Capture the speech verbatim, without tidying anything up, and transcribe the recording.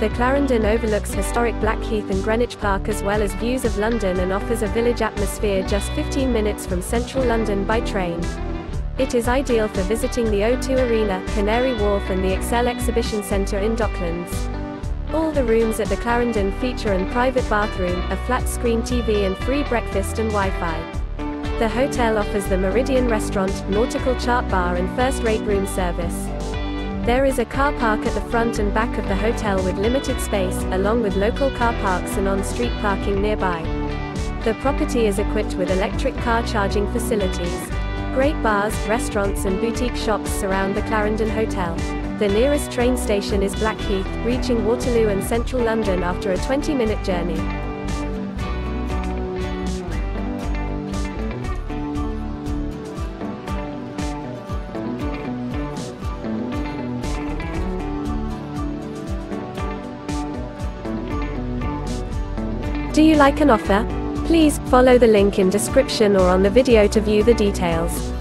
The Clarendon overlooks historic Blackheath and Greenwich Park as well as views of London and offers a village atmosphere just fifteen minutes from central London by train. It is ideal for visiting the O two Arena, Canary Wharf and the Excel Exhibition Centre in Docklands. All the rooms at the Clarendon feature an private bathroom, a flat-screen T V and free breakfast and Wi-Fi. The hotel offers the Meridian Restaurant, Nautical Chart Bar and first-rate room service. There is a car park at the front and back of the hotel with limited space, along with local car parks and on-street parking nearby. The property is equipped with electric car charging facilities. Great bars, restaurants and boutique shops surround the Clarendon Hotel. The nearest train station is Blackheath, reaching Waterloo and central London after a twenty-minute journey. Do you like an offer? Please follow the link in description or on the video to view the details.